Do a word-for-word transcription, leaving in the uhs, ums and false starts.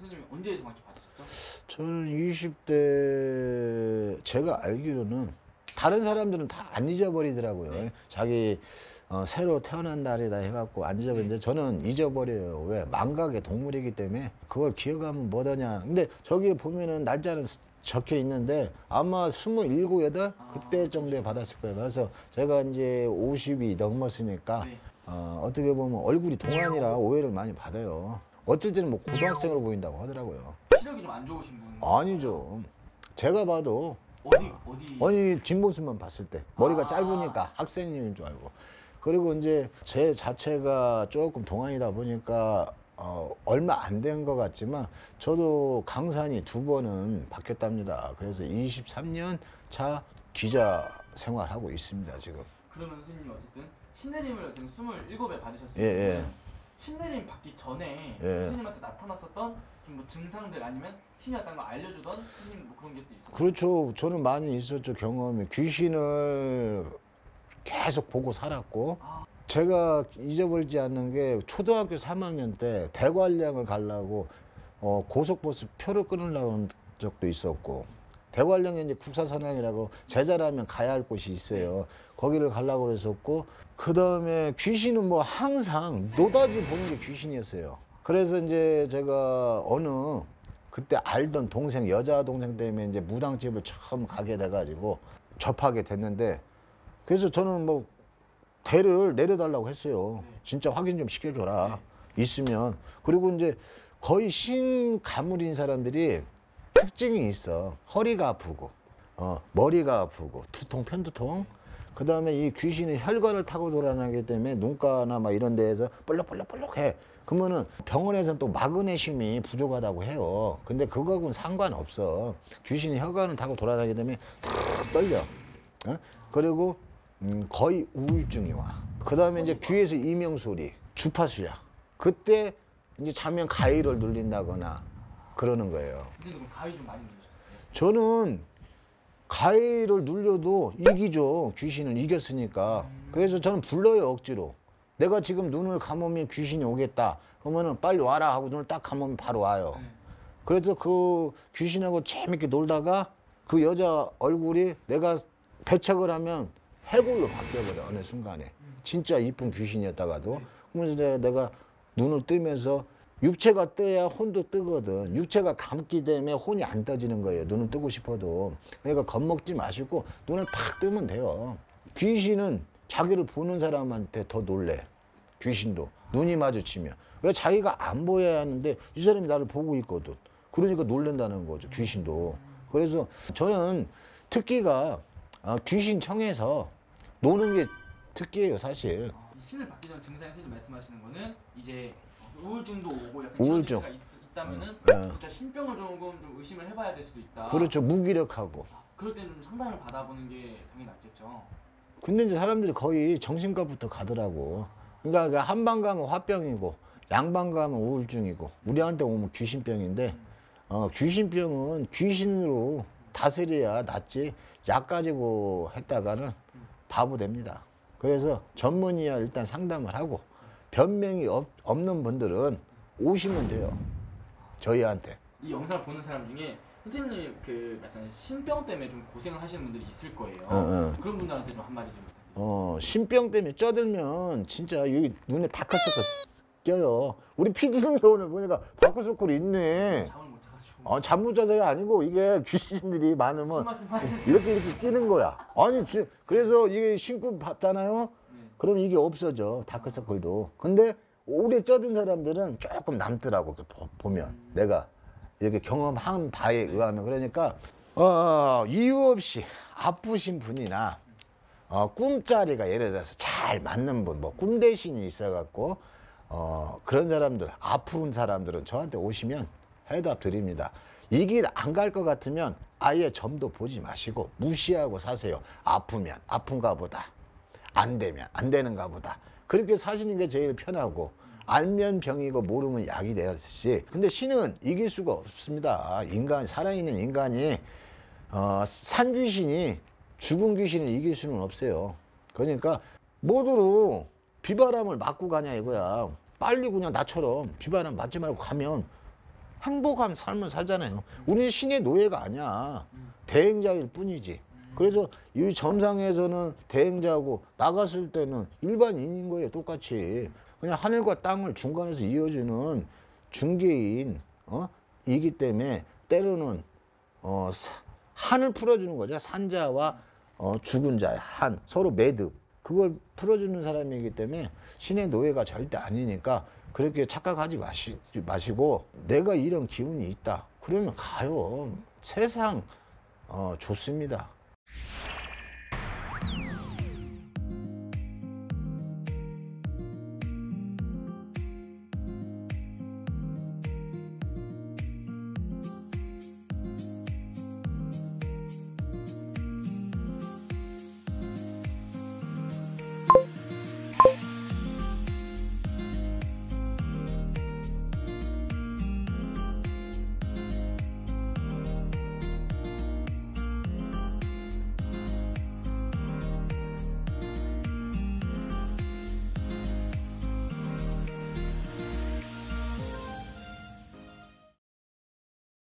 교수님 언제 정확히 받으셨죠? 저는 이십 대 제가 알기로는 다른 사람들은 다 안 잊어버리더라고요. 네. 자기 어, 새로 태어난 날이다 해갖고 안 잊어버리는데 네. 저는 잊어버려요. 왜? 망각의 동물이기 때문에 그걸 기억하면 뭐더냐. 근데 저기 보면은 날짜는 적혀 있는데 아마 스물일곱, 여덟 그때 정도에 받았을 거예요. 그래서 제가 이제 오십이 넘었으니까 네. 어, 어떻게 보면 얼굴이 동안이라 오해를 많이 받아요. 어쩔 때는 뭐 고등학생으로 보인다고 하더라고요. 시력이 좀 안 좋으신 분? 아니죠. 제가 봐도 어디 어디? 아니 뒷모습만 봤을 때 머리가 아 짧으니까 학생인 줄 알고. 그리고 이제 제 자체가 조금 동안이다 보니까 어, 얼마 안 된 것 같지만 저도 강산이 두 번은 바뀌었답니다. 그래서 이십삼 년 차 기자 생활하고 있습니다 지금. 그러면 선생님 어쨌든 신내림을 어쨌든 스물일곱에 받으셨어요. 예, 예. 신내림 받기 전에 예. 선생님한테 나타났었던 좀 뭐 증상들 아니면 힘이 왔다는 걸 알려주던 선생님 뭐 그런 게 또 있었어요? 그렇죠. 저는 많이 있었죠 경험이. 귀신을 계속 보고 살았고 아. 제가 잊어버리지 않는 게 초등학교 삼 학년 때 대관령을 가려고 어, 고속버스 표를 끊으려는 적도 있었고 대관령에 이제 국사선항이라고 제자라면 가야 할 곳이 있어요. 거기를 가려고 그랬었고 그다음에 귀신은 뭐 항상 노다지 보는 게 귀신이었어요. 그래서 이제 제가 어느 그때 알던 동생 여자 동생 때문에 이제 무당집을 처음 가게 돼가지고 접하게 됐는데 그래서 저는 뭐 대를 내려달라고 했어요. 진짜 확인 좀 시켜줘라 있으면. 그리고 이제 거의 신 가물인 사람들이 특징이 있어. 허리가 아프고 어, 머리가 아프고 두통 편두통 그 다음에 이 귀신이 혈관을 타고 돌아다니기 때문에 눈가나 막 이런 데에서 볼록볼록볼록해. 그러면은 병원에서는 또 마그네슘이 부족하다고 해요. 근데 그거하고는 상관없어. 귀신이 혈관을 타고 돌아다니기 때문에 떨려. 어? 그리고 음, 거의 우울증이 와. 그 다음에 이제 귀에서 이명소리 주파수야. 그때 이제 자면 가위를 눌린다거나 그러는 거예요. 근데 그럼 가위 좀 많이 눌리셨어요? 저는 가위를 눌려도 이기죠. 귀신을 이겼으니까. 음. 그래서 저는 불러요 억지로. 내가 지금 눈을 감으면 귀신이 오겠다. 그러면은 빨리 와라 하고 눈을 딱 감으면 바로 와요. 네. 그래서 그 귀신하고 재밌게 놀다가 그 여자 얼굴이 내가 배척을 하면 해골로 바뀌어버려 어느 순간에. 음. 진짜 이쁜 귀신이었다가도. 네. 그러면서 내가 눈을 뜨면서 육체가 떠야 혼도 뜨거든. 육체가 감기 때문에 혼이 안 떠지는 거예요. 눈은 뜨고 싶어도. 그러니까 겁먹지 마시고 눈을 팍 뜨면 돼요. 귀신은 자기를 보는 사람한테 더 놀래. 귀신도. 눈이 마주치면. 왜 자기가 안 보여야 하는데 이 사람이 나를 보고 있거든. 그러니까 놀란다는 거죠. 귀신도. 그래서 저는 특기가 귀신청에서 노는 게 특기예요 사실. 신을 받기 전 증상이 선생님 말씀하시는 거는 이제 우울증도 오고 약간 우울증. 이런 증상이 있다면은 네. 진짜 신병을 조금 좀 의심을 해봐야 될 수도 있다. 그렇죠. 무기력하고. 아, 그럴 때는 좀 상담을 받아보는 게 당연히 낫겠죠. 근데 이제 사람들이 거의 정신과부터 가더라고. 그러니까 한 방 가면 화병이고 양방 가면 우울증이고 우리한테 오면 귀신병인데 어, 귀신병은 귀신으로 다스려야 낫지 약 가지고 했다가는 바보 됩니다. 그래서 전문의와 일단 상담을 하고 변명이 없, 없는 분들은 오시면 돼요. 저희한테. 이 영상을 보는 사람 중에 선생님이 그 말씀하신 신병 때문에 좀 고생을 하시는 분들이 있을 거예요. 어, 어. 그런 분들한테 좀 한마디 좀 부탁드립니다. 어, 신병 때문에 쪄들면 진짜 여기 눈에 다크서클 껴요. 우리 피디님도 오늘 보니까 다크서클이 있네. 잠을 못 자가지고. 어, 잠 못 자서가 아니고 이게 귀신들이 많으면 이렇게 이렇게 끼는 거야. 아니 지, 그래서 이게 신고 봤잖아요. 그럼 이게 없어져 다크서클도. 근데 오래 쪄든 사람들은 조금 남더라고 보면. 내가 이렇게 경험한 바에 의하면. 그러니까 어, 이유 없이 아프신 분이나 어, 꿈자리가 예를 들어서 잘 맞는 분, 뭐 꿈 대신이 있어갖고 어, 그런 사람들, 아픈 사람들은 저한테 오시면 해답 드립니다. 이 길 안 갈 것 같으면 아예 점도 보지 마시고 무시하고 사세요. 아프면 아픈가 보다. 안 되면 안 되는가 보다. 그렇게 사시는 게 제일 편하고 알면 병이고 모르면 약이 되었듯이. 근데 신은 이길 수가 없습니다. 인간 살아있는 인간이 어, 산 귀신이 죽은 귀신을 이길 수는 없어요. 그러니까 모두로 비바람을 맞고 가냐 이거야. 빨리 그냥 나처럼 비바람 맞지 말고 가면 행복한 삶을 살잖아요. 우리는 신의 노예가 아니야. 대행자일 뿐이지. 그래서 이 점상에서는 대행자고 나갔을 때는 일반인인 거예요. 똑같이. 그냥 하늘과 땅을 중간에서 이어주는 중개인 어? 이기 때문에 때로는 어, 사, 한을 풀어주는 거죠. 산자와 어, 죽은 자의 한, 서로 매듭. 그걸 풀어주는 사람이기 때문에 신의 노예가 절대 아니니까 그렇게 착각하지 마시, 마시고 내가 이런 기운이 있다. 그러면 가요. 세상 어, 좋습니다.